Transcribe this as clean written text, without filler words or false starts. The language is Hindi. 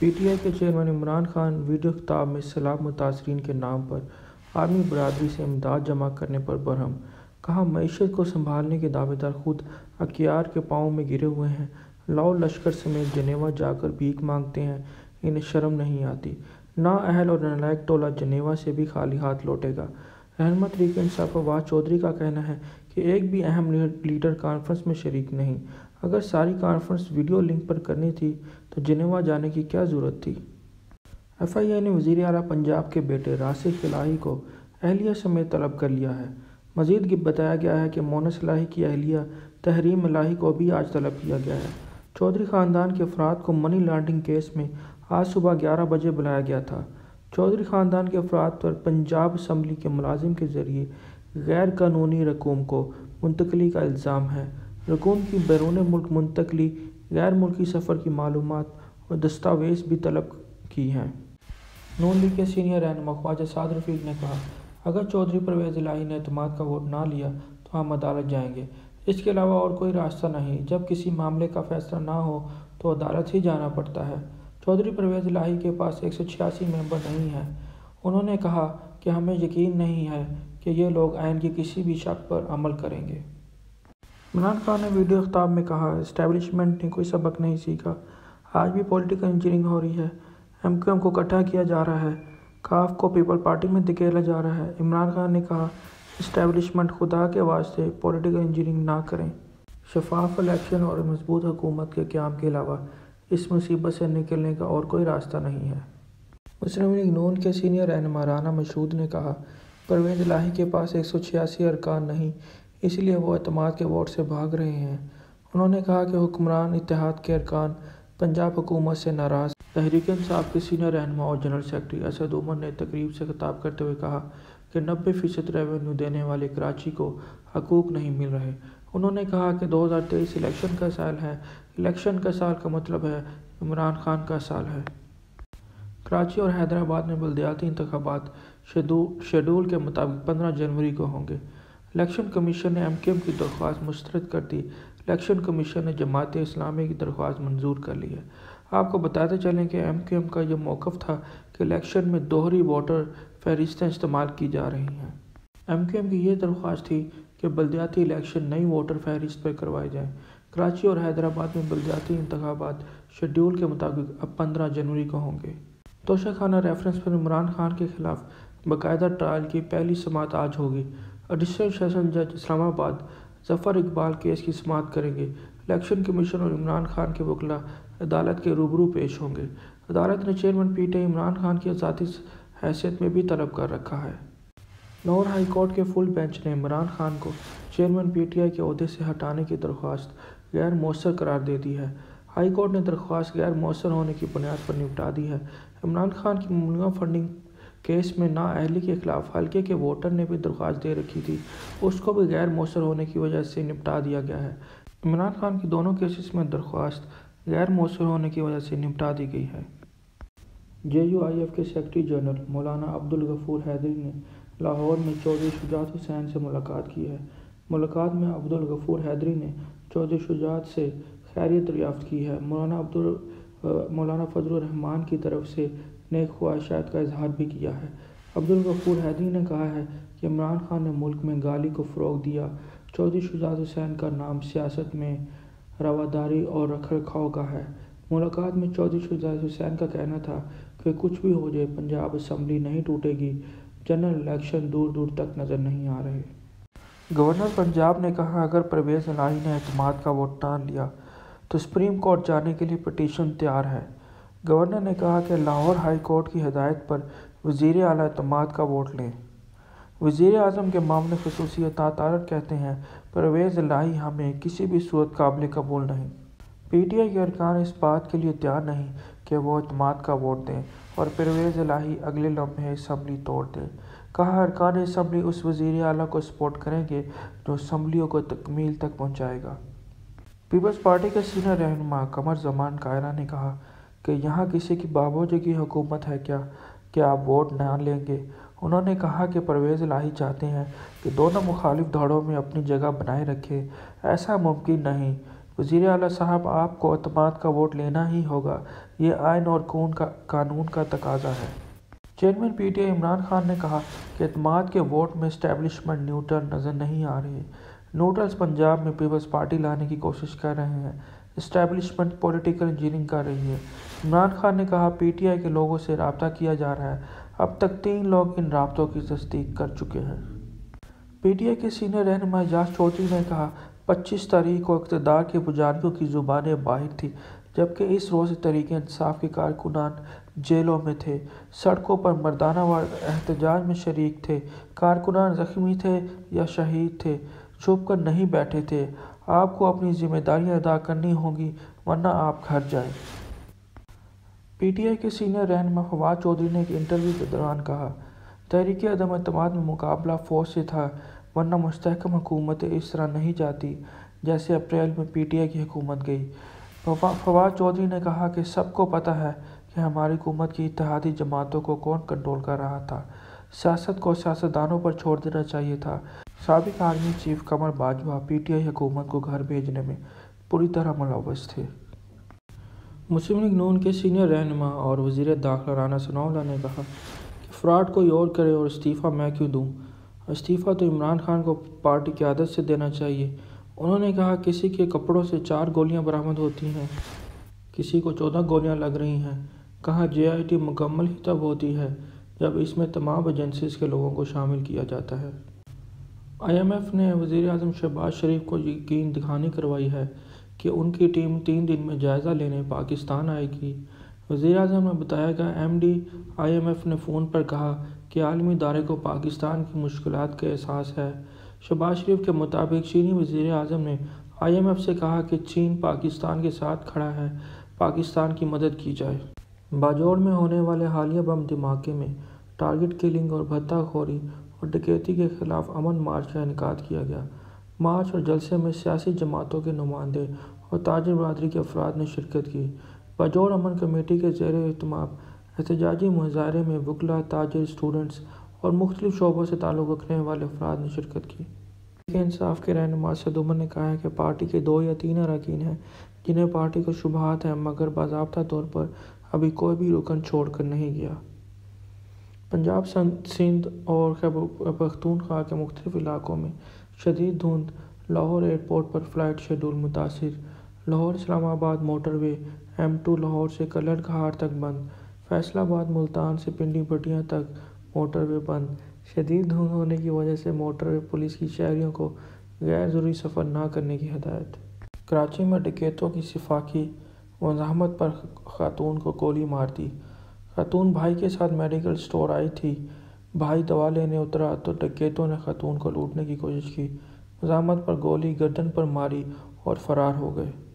पीटीआई के चेयरमैन इमरान खान वीडियो खिताब में सैलाब मुतासरीन के नाम पर आर्मी बरादरी से इमदाद जमा करने पर बरहम। कहा, मैशत को संभालने के दावेदार खुद अख्तियार के पाँव में गिरे हुए हैं, लाओ लश्कर समेत जनेवा जाकर भीख मांगते हैं, इन्हें शर्म नहीं आती। नाअहल और नालायक टोला जनेवा से भी खाली हाथ लौटेगा। रहनुमा तहरीक-ए-इंसाफ फवाद चौधरी का कहना है कि एक भी अहम लीडर कॉन्फ्रेंस में शरीक नहीं। अगर सारी कॉन्फ्रेंस वीडियो लिंक पर करनी थी तो जिनेवा जाने की क्या ज़रूरत थी। एफआईए ने वज़ीर आला पंजाब के बेटे राशिद इलाही को अहलिया समेत तलब कर लिया है। मज़ीद बताया गया है कि मोनस इलाही की अहलिया तहरीम इलाही को भी आज तलब किया गया है। चौधरी ख़ानदान के अफराद को मनी लॉन्ड्रिंग केस में आज सुबह 11 बजे बुलाया गया था। चौधरी ख़ानदान के अफराद पर पंजाब असम्बली के मुलाजिम के ज़रिए गैर कानूनी रकूम को मुंतकली का इल्ज़ाम है। रकूम की बैरून मुल्क मुंतकली, गैर मुल्की सफ़र की मालूमात और दस्तावेज़ भी तलब की हैं। नून लीग के सीनियर रहनुमा ख्वाजा साद रफी ने कहा, अगर चौधरी परवेज़ इलाही ने एतमाद का वोट ना लिया तो हम अदालत जाएंगे, इसके अलावा और कोई रास्ता नहीं। जब किसी मामले का फैसला ना हो तो अदालत ही जाना पड़ता है। चौधरी परवेज़ इलाही के पास 186 मेंबर नहीं हैं। उन्होंने कहा कि हमें यकीन नहीं है कि ये लोग आइन के किसी भी शक पर अमल करेंगे। इमरान खान ने वीडियो खिताब में कहा, इस्टेबलिशमेंट ने कोई सबक नहीं सीखा, आज भी पॉलिटिकल इंजीनियरिंग हो रही है। MQM को इकट्ठा किया जा रहा है, काफ को पीपल पार्टी में धकेला जा रहा है। इमरान खान ने कहा, इस्टेबलिशमेंट खुदा के वास्ते पॉलिटिकल इंजीनियरिंग ना करें। शफाफ इलेक्शन और मजबूत हुकूमत के क़याम के अलावा इस मुसीबत से निकलने का और कोई रास्ता नहीं है। मुस्लिम लीग नून के सीनियर रहनुमा राणा ने कहा, परवेज़ इलाही के पास 186 अरकान नहीं, इसलिए वो एतमाद के वोट से भाग रहे हैं। उन्होंने कहा कि हुक्मरान इत्तेहाद के अरकान पंजाब हुकूमत से नाराज़। तहरीक-ए-इंसाफ के सीनियर रहनुमा और जनरल सेक्रेटरी असद उमर ने तकरीब से खिताब करते हुए कहा कि 90% रेवेन्यू देने वाले कराची को हकूक़ नहीं मिल रहे। उन्होंने कहा कि 2023 इलेक्शन का साल है, इलेक्शन का साल का मतलब है इमरान खान का साल है। कराची और हैदराबाद में बलदियाती इंतखाबात शेड्यूल के मुताबिक 15 जनवरी को होंगे। इलेक्शन कमीशन ने MQM की दरख्वास्त मुस्तरद कर दी। इलेक्शन कमीशन ने जमात इस्लामी की दरख्वास्त मंजूर कर ली है। आपको बताते चलें कि MQM का यह मौक़ था कि इलेक्शन में दोहरी वोटर फहरिस्तें इस्तेमाल की जा रही हैं। MQM की यह दरख्वास्त थी कि बलदियाती इलेक्शन नई वोटर फहरिस्त पर करवाए जाएँ। कराची और हैदराबाद में बलदियाती इंतखाबात शेड्यूल के मुताबिक अब 15 जनवरी को होंगे। तोशाखाना रेफरेंस पर इमरान खान के खिलाफ बाकायदा ट्रायल की पहली समात आज होगी। एडिशनल सेशन जज इस्लामाबाद जफर इकबाल केस की समात करेंगे। इलेक्शन कमीशन और इमरान खान के वकला अदालत के रूबरू पेश होंगे। अदालत ने चेयरमैन पीटीआई इमरान खान की ज़ाती हैसियत में भी तलब कर रखा है। लाहौर हाई कोर्ट के फुल बेंच ने इमरान खान को चेयरमैन पीटीआई के अहदे से हटाने की दरख्वास्त गैर मौसर करार दे दी है। हाई कोर्ट ने दरख्वास्त गैर मौसर होने की बुनियाद पर निपटा दी है। इमरान खान की ममनूआ फंडिंग केस में नाअहली के खिलाफ हल्के के वोटर ने भी दरख्वास्त दे रखी थी, उसको भी गैर मौसर होने की वजह से निपटा दिया गया है। इमरान खान की दोनों केसेस में दरख्वास्त गैर मौसर होने की वजह से निपटा दी गई है। JUIF के सेक्रेटरी जनरल मौलाना अब्दुलगफ़ूर हैदरी ने लाहौर में चौधरी शुजात हुसैन से मुलाकात की है। मुलाकात में अब्दुलगफ़ूर हैदरी ने चौधरी शुजात से खैरियत दरियाफ्त की है। मौलाना फजलरहमान की तरफ से नेक ख्वाहिशात का इजहार भी किया है। अब्दुलगफ़ूर हैदरी ने कहा है कि इमरान खान ने मुल्क में गाली को फ़रोग दिया। चौधरी शुजात हुसैन का नाम सियासत में रवादारी और रखरखाव का है। मुलाकात में चौधरी शुजात हुसैन का कहना था कि कुछ भी हो जाए पंजाब असम्बली नहीं टूटेगी। जनरल इलेक्शन दूर दूर तक नज़र नहीं आ रहे। गवर्नर पंजाब ने कहा, अगर परवेज़ इलाही ने एतमाद का वोट टान लिया तो सुप्रीम कोर्ट जाने के लिए पटिशन तैयार है। गवर्नर ने कहा कि लाहौर हाई कोर्ट की हिदायत पर वज़ीर आला एतमाद का वोट लें। वज़ीर आज़म के मामले खसूसियत तारत कहते हैं, परवेज़ इलाही हमें किसी भी सूरत काबिल कबूल नहीं। पीटीआई के अरकान इस बात के लिए तैयार नहीं कि वो एतमाद का वोट दें और परवेज़ इलाही अगले लम्हे असम्बली तोड़ दें। कहा, अरकान असम्बली उस वज़ीर आला को सपोर्ट करेंगे जो असम्बलियों को तकमील तक पहुँचाएगा। पीपल्स पार्टी के सीनियर रहनुमा कमर जमान कायरा ने कहा कि यहाँ किसी की बाबूजी की हुकूमत है, क्या आप वोट ना लेंगे। उन्होंने कहा कि परवेज़ इलाही चाहते हैं कि दोनों मुखालिफ धड़ों में अपनी जगह बनाए रखें, ऐसा मुमकिन नहीं। वज़ीर आला साहब, आपको अतमाद का वोट लेना ही होगा, ये आइन और कानून का तकाजा है। चेयरमैन पीटीआई इमरान खान ने कहा कि अतमाद के वोट में इस्टेब्लिशमेंट न्यूट्रल नज़र नहीं आ रही। न्यूट्रल्स पंजाब में पीपल्स पार्टी लाने की कोशिश कर रहे हैं, इस्टेब्लिशमेंट पॉलिटिकल इंजीनियरिंग कर रही है। इमरान खान ने कहा पीटीआई के लोगों से रब्ता किया जा रहा है, अब तक 3 लोग इन रब्तों की तस्दीक कर चुके हैं। पीटीआई के सीनियर रहनुमा एजाज चौधरी ने कहा 25 तारीख को इक़्तिदार के पुजारियों की ज़ुबानें बाहर थी, जबकि इस रोज़ तहरीक-ए-इंसाफ के कारकुनान जेलों में थे, सड़कों पर मर्दाना एहतजाज में शरीक थे। कारकुनान ज़ख्मी थे या शहीद थे, छुप कर नहीं बैठे थे। आपको अपनी जिम्मेदारियां अदा करनी होंगी, वरना आप घर जाएं। पीटीआई के सीनियर रहनुमा फवाद चौधरी ने एक इंटरव्यू के दौरान कहा तहरीक अदम एतमाद में मुकाबला फ़ौज से था, वरना मुस्तहकम हुकूमतें इस तरह नहीं जाती जैसे अप्रैल में पीटीआई की हुकूमत गई। फवाद चौधरी ने कहा कि सबको पता है कि हमारी हुकूमत की इत्तेहादी जमातों को कौन कंट्रोल कर रहा था। सियासत को सियासतदानों पर छोड़ देना चाहिए था। साबिक army chief Qamar Bajwa PTI हुकूमत को घर भेजने में पूरी तरह मुलव्वस थे। मुस्लिम लीग नून के सीनियर रहनुमा और वज़ीर दाखिला राणा सनाउल्लाह ने कहा कि फ्रॉड कोई और करे और इस्तीफ़ा मैं क्यों दूँ। इस्तीफ़ा तो इमरान खान को पार्टी की आदत से देना चाहिए। उन्होंने कहा किसी के कपड़ों से 4 गोलियां बरामद होती हैं, किसी को 14 गोलियां लग रही हैं। कहा JIT मुकम्मल ही तब होती है जब इसमें तमाम एजेंसीज के लोगों को शामिल किया जाता है। IMF ने वज़ीर आज़म शहबाज शरीफ को यकीन दिखानी करवाई है कि उनकी टीम 3 दिन में जायज़ा लेने पाकिस्तान आएगी। वज़ीर आज़म ने बताया कि MD IMF ने फ़ोन पर कहा कि आलमी इदारे को पाकिस्तान की मुश्किलात का एहसास है। शहबाज शरीफ के मुताबिक चीनी वज़ीर आज़म ने IMF से कहा कि चीन पाकिस्तान के साथ खड़ा है, पाकिस्तान की मदद की जाए। बाजौर में होने वाले हालिया बम धमाके में टारगेट किलिंग और भत्ताखोरी और डकैती के खिलाफ अमन मार्च का इनकाद किया गया। मार्च और जलसे में सियासी जमातों के नुमाइंदे और ताजर बरादरी के अफराद ने शिरकत की। बाजौर अमन कमेटी के ज़ेर एहतमाम एहतजाजी मुजाहरे में वकला, ताजर, स्टूडेंट्स और मुख्तलिफ शोबों से ताल्लुक़ रखने वाले अफराद ने शिरकत की। इंसाफ के रहनुमा सदमन ने कहा है कि पार्टी के 2 या 3 अरकान हैं जिन्हें पार्टी को शुबहात है, मगर बाज़ाब्ता तौर पर अभी कोई भी रुकन छोड़ कर नहीं गया। पंजाब, सिंध और खैबर पख्तूनख्वा के मुख्तलिफ इलाकों में शदीद धुंध। लाहौर एयरपोर्ट पर फ़्लाइट शेड्यूल मुतासिर। लाहौर इस्लामाबाद मोटरवे M2 लाहौर से कलर घाट तक बंद। फैसलाबाद मुल्तान से पिंडी भटिया तक मोटरवे बंद। शदीद धुंध होने की वजह से मोटरवे पुलिस की शहरियों को गैर ज़रूरी सफ़र ना करने की हदायत। कराची में डकैतों की सिफाकी मुज़ाहमत पर खातून को गोली मार दी। खातून भाई के साथ मेडिकल स्टोर आई थी। भाई दवा लेने उतरा तो डकैतों ने खातून को लूटने की कोशिश की, मुज़ाहमत पर गोली गर्दन पर मारी और फरार हो गए।